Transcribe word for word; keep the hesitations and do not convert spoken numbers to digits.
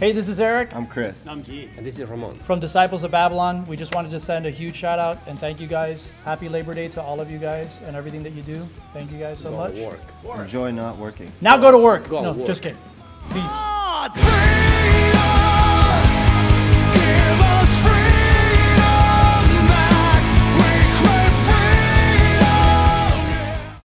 Hey, this is Eric. I'm Chris. I'm G. And this is Ramon. From Disciples of Babylon, we just wanted to send a huge shout out and thank you guys. Happy Labor Day to all of you guys and everything that you do. Thank you guys so go much. Work. Work. Enjoy not working. Now go to work. Go no, work. Just kidding. Peace.